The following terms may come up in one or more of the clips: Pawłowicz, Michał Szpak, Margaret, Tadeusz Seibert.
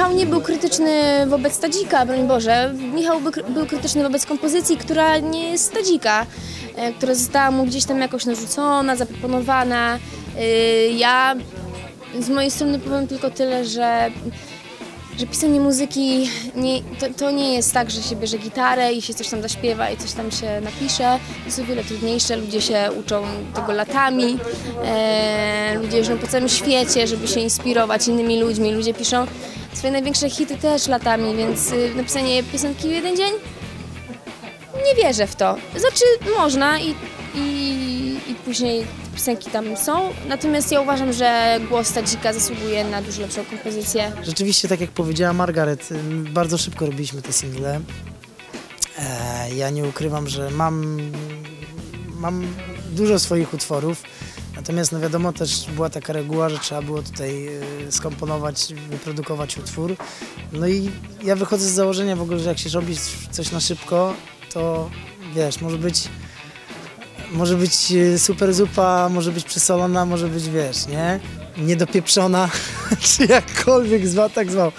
Michał nie był krytyczny wobec Tadzika, broń Boże. Michał był krytyczny wobec kompozycji, która nie jest Tadzika, która została mu gdzieś tam jakoś narzucona, zaproponowana. Ja z mojej strony powiem tylko tyle, że pisanie muzyki to nie jest tak, że się bierze gitarę i się coś tam zaśpiewa i coś tam się napisze. To jest o wiele trudniejsze, ludzie się uczą tego latami, ludzie jeżdżą po całym świecie, żeby się inspirować innymi ludźmi. Ludzie piszą swoje największe hity też latami, więc napisanie piosenki w jeden dzień? Nie wierzę w to. Znaczy można i później piosenki tam są, natomiast ja uważam, że głos Tadzika zasługuje na dużo lepszą kompozycję. Rzeczywiście, tak jak powiedziała Margaret, bardzo szybko robiliśmy te single. Ja nie ukrywam, że mam dużo swoich utworów, natomiast no wiadomo, też była taka reguła, że trzeba było tutaj skomponować, wyprodukować utwór. No i ja wychodzę z założenia w ogóle, że jak się robi coś na szybko, to wiesz, może być super zupa, może być przesolona, może być, wiesz, nie? Niedopieprzona, czy jakkolwiek zwał, tak zwał.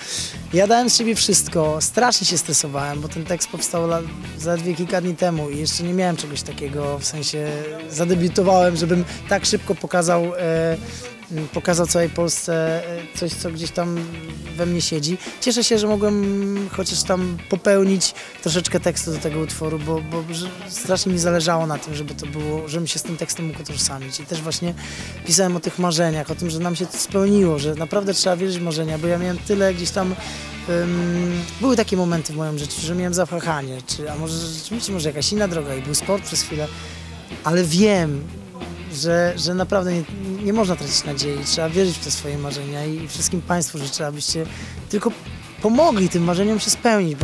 Ja dałem z siebie wszystko, strasznie się stresowałem, bo ten tekst powstał zaledwie kilka dni temu i jeszcze nie miałem czegoś takiego, w sensie zadebiutowałem, żebym tak szybko pokazał całej Polsce coś, co gdzieś tam we mnie siedzi. Cieszę się, że mogłem chociaż tam popełnić troszeczkę tekstu do tego utworu, bo strasznie mi zależało na tym, żeby to było, żebym się z tym tekstem mógł utożsamić. I też właśnie pisałem o tych marzeniach, o tym, że nam się to spełniło, że naprawdę trzeba wierzyć w marzenia, bo ja miałem tyle gdzieś tam... były takie momenty w moim życiu, że miałem zafachanie, a może rzeczywiście może jakaś inna droga i był sport przez chwilę, ale wiem, że naprawdę nie można tracić nadziei, trzeba wierzyć w te swoje marzenia i wszystkim Państwu życzę, abyście tylko pomogli tym marzeniom się spełnić.